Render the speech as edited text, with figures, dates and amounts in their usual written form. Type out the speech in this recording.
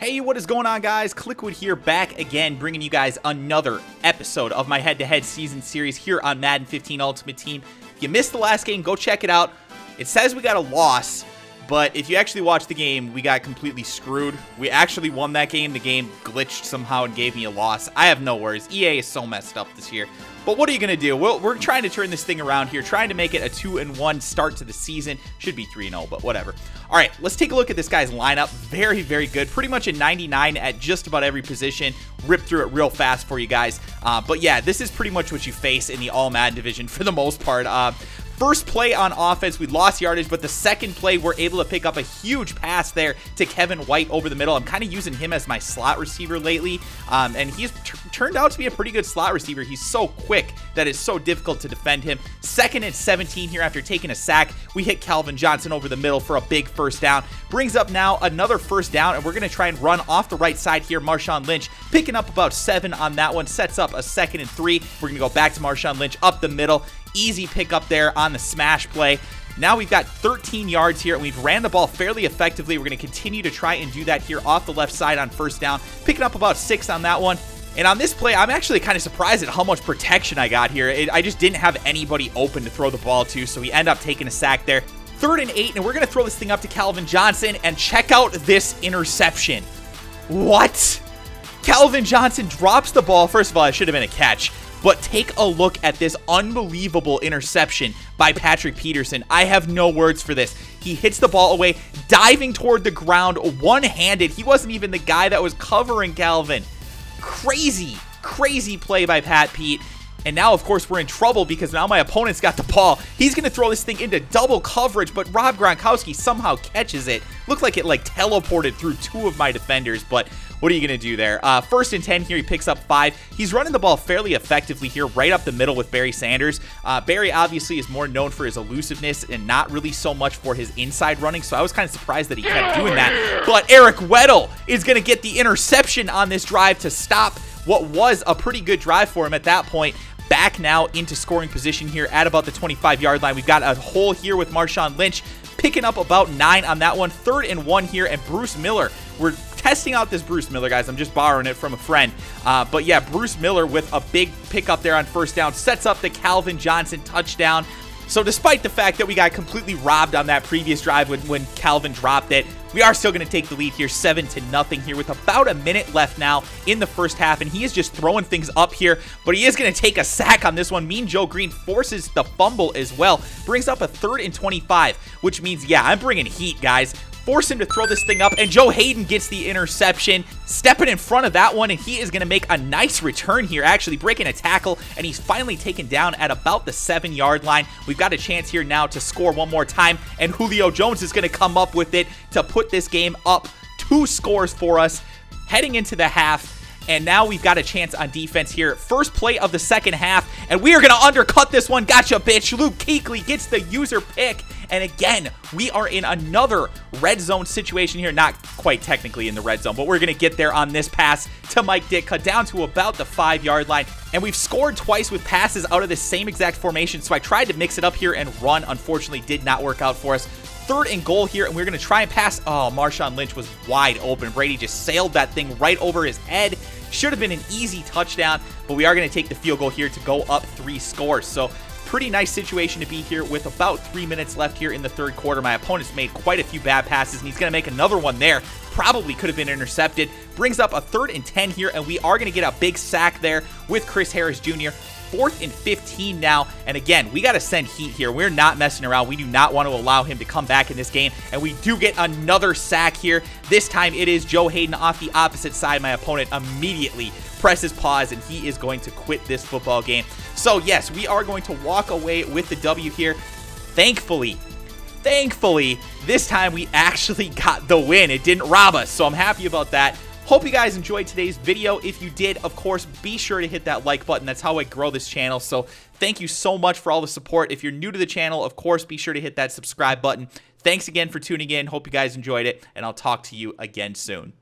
Hey, what is going on, guys? Kliquid here, back again, bringing you guys another episode of my head-to-head season series here on Madden 15 Ultimate Team. If you missed the last game, go check it out. It says we got a loss, but if you actually watch the game, we got completely screwed. We actually won that game. The game glitched somehow and gave me a loss. I have no worries. EA is so messed up this year. But what are you going to do? We're trying to turn this thing around here, trying to make it a 2-1 start to the season. Should be 3-0, but whatever. All right, let's take a look at this guy's lineup. Very, very good. Pretty much a 99 at just about every position. Rip through it real fast for you guys. But yeah, this is pretty much what you face in the All Madden division for the most part. First play on offense, we lost yardage, but the second play, we're able to pick up a huge pass there to Kevin White over the middle. I'm kind of using him as my slot receiver lately, and he's turned out to be a pretty good slot receiver. He's so quick that it's so difficult to defend him. Second and 17 here after taking a sack. We hit Calvin Johnson over the middle for a big first down. Brings up now another first down, and we're going to try and run off the right side here. Marshawn Lynch picking up about 7 on that one. Sets up a 2nd and 3. We're going to go back to Marshawn Lynch up the middle. Easy pickup there on the smash play. Now we've got 13 yards here, and we've ran the ball fairly effectively. We're going to continue to try and do that here off the left side on first down. Picking up about 6 on that one. And on this play, I'm actually kind of surprised at how much protection I got here. I just didn't have anybody open to throw the ball to, so we end up taking a sack there. 3rd and 8, and we're going to throw this thing up to Calvin Johnson, and check out this interception. What? Calvin Johnson drops the ball. First of all, it should have been a catch. But take a look at this unbelievable interception by Patrick Peterson. I have no words for this. He hits the ball away, diving toward the ground one-handed. He wasn't even the guy that was covering Calvin. Crazy, crazy play by Pat Pete. And now, of course, we're in trouble because now my opponent's got the ball. He's going to throw this thing into double coverage, but Rob Gronkowski somehow catches it. Looked like it, teleported through 2 of my defenders, but what are you going to do there? 1st and 10 here. He picks up 5. He's running the ball fairly effectively here right up the middle with Barry Sanders. Barry obviously is more known for his elusiveness and not really so much for his inside running, so I was kind of surprised that he kept doing that. But Eric Weddle is going to get the interception on this drive to stop what was a pretty good drive for him at that point. Back now into scoring position here at about the 25-yard line. We've got a hole here with Marshawn Lynch picking up about 9 on that one. 3rd and 1 here, and Bruce Miller. We're testing out this Bruce Miller, guys. I'm just borrowing it from a friend. But yeah, Bruce Miller with a big pickup there on first down. Sets up the Calvin Johnson touchdown. So despite the fact that we got completely robbed on that previous drive when Calvin dropped it, we are still going to take the lead here 7-0 here with about a minute left now in the first half. And he is just throwing things up here, but he is going to take a sack on this one. Mean Joe Greene forces the fumble as well. Brings up a 3rd and 25, which means, yeah, I'm bringing heat, guys. Force him to throw this thing up, and Joe Hayden gets the interception, stepping in front of that one, and he is going to make a nice return here, actually breaking a tackle, and he's finally taken down at about the 7-yard line. We've got a chance here now to score one more time, and Julio Jones is going to come up with it to put this game up 2 scores for us heading into the half. And now we've got a chance on defense here. First play of the second half, and we are going to undercut this one. Gotcha, bitch. Luke Kuechly gets the user pick. And again, we are in another red zone situation here. Not quite technically in the red zone, but we're going to get there on this pass to Mike Ditka down to about the 5-yard line. And we've scored twice with passes out of the same exact formation, so I tried to mix it up here and run. Unfortunately, did not work out for us. 3rd and goal here, and we're going to try and pass. Oh, Marshawn Lynch was wide open. Brady just sailed that thing right over his head. Should have been an easy touchdown, but we are going to take the field goal here to go up 3 scores. So pretty nice situation to be here with about 3 minutes left here in the 3rd quarter. My opponent's made quite a few bad passes, and he's going to make another one there. Probably could have been intercepted. Brings up a 3rd and 10 here, and we are going to get a big sack there with Chris Harris Jr. 4th and 15 now, and again, we got to send heat here. We're not messing around. We do not want to allow him to come back in this game, and we do get another sack here. This time it is Joe Hayden off the opposite side. My opponent immediately presses pause, and he is going to quit this football game. So yes, we are going to walk away with the W here. Thankfully, this time we actually got the win. It didn't rob us, so I'm happy about that. Hope you guys enjoyed today's video. If you did, of course, be sure to hit that like button. That's how I grow this channel. So thank you so much for all the support. If you're new to the channel, of course, be sure to hit that subscribe button. Thanks again for tuning in. Hope you guys enjoyed it, and I'll talk to you again soon.